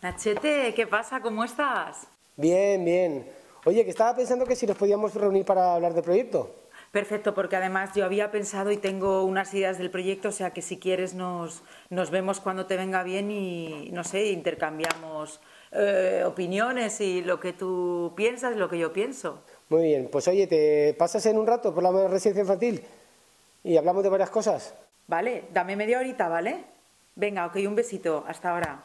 Nachete, ¿qué pasa? ¿Cómo estás? Bien, bien. Oye, que estaba pensando que si nos podíamos reunir para hablar del proyecto. Perfecto, porque además yo había pensado y tengo unas ideas del proyecto, o sea que si quieres nos vemos cuando te venga bien y, no sé, intercambiamos opiniones y lo que tú piensas y lo que yo pienso. Muy bien, pues oye, ¿te pasas en un rato por la residencia infantil? Y hablamos de varias cosas. Vale, dame media horita, ¿vale? Venga, ok, un besito, hasta ahora.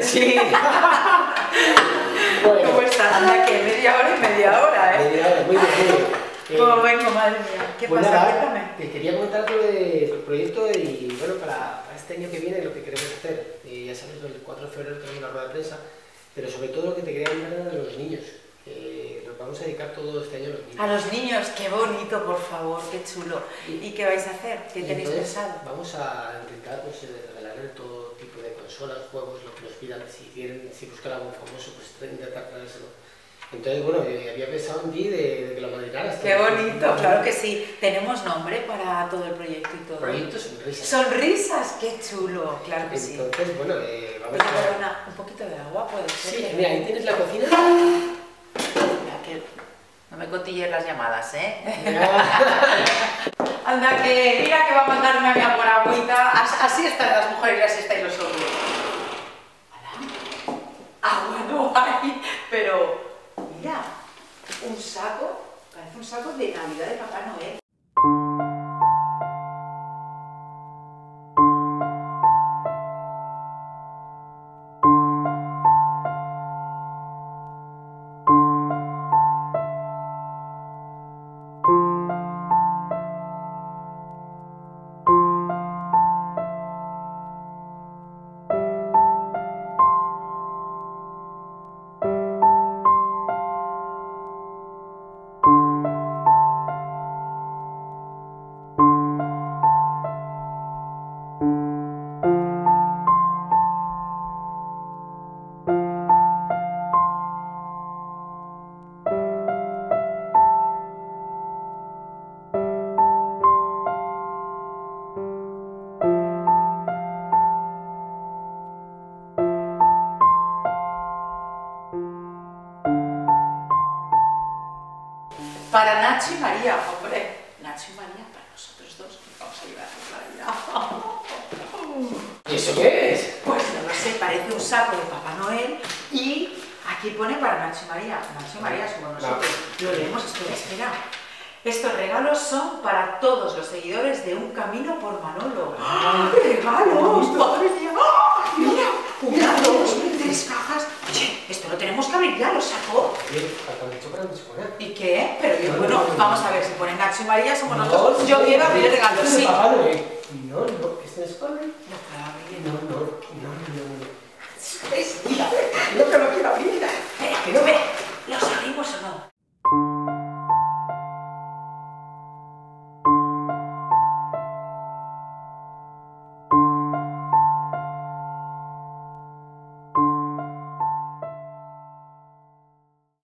Sí. Bueno. ¿Cómo estás? Anda, que media hora, ¿eh? Media hora, muy bien, muy bien. ¿Cómo vengo, madre mía? ¿Qué pasa? Cuéntame. Te quería contar lo del proyecto y, bueno, para este año que viene lo que queremos hacer. Ya sabes, el 4 de febrero tenemos una rueda de prensa, pero sobre todo lo que te quería hablar era de los niños. Nos vamos a dedicar todo este año a los niños. A los niños, qué bonito, por favor, qué chulo. ¿Y qué vais a hacer? ¿Qué tenéis pensado? Vamos a intentar, pues, regalar todo tipo de consolas, juegos, lo que nos pidan, si quieren, si buscan algo famoso, pues intentar traérselo. Entonces, bueno, había pensado en ti de que lo madrinaras. ¡Qué bonito! ¿No? Claro que sí. ¿Tenemos nombre para todo el proyecto y todo? Proyecto Sonrisas. ¡Sonrisas! ¡Qué chulo! Claro que sí. Entonces, bueno, vamos a ver. Un poquito de agua, puede ser. Sí, mira, ahí tienes la cocina. Mira, que no me cotilles las llamadas, ¿eh? Anda, que mira que va a mandar una mía por agüita. Así están las mujeres y así estáis los hombres. ¿Ala? Agua no hay, pero mira, un saco, parece un saco de Navidad de Papá Noel. Para Nacho y María, hombre. Nacho y María, para nosotros dos, nos vamos a llevar a la vida. ¿Y eso qué es? Pues no lo sé, parece un saco de Papá Noel y aquí pone para Nacho y María. Nacho y María somos nosotros. Lo leemos, espera. Estos regalos son para todos los seguidores de Un Camino por Manolo. ¡Ah, regalos! ¡Madre mía! ¡Ah, mira! Una, dos, tres cajas. Oye, esto lo tenemos que abrir ya, ¿lo saco? ¿Y qué? Pero bueno, vamos a ver, si ponen Nacho y María somos nosotros. Yo quiero abrir regalos, sí. No, no, este es para mí.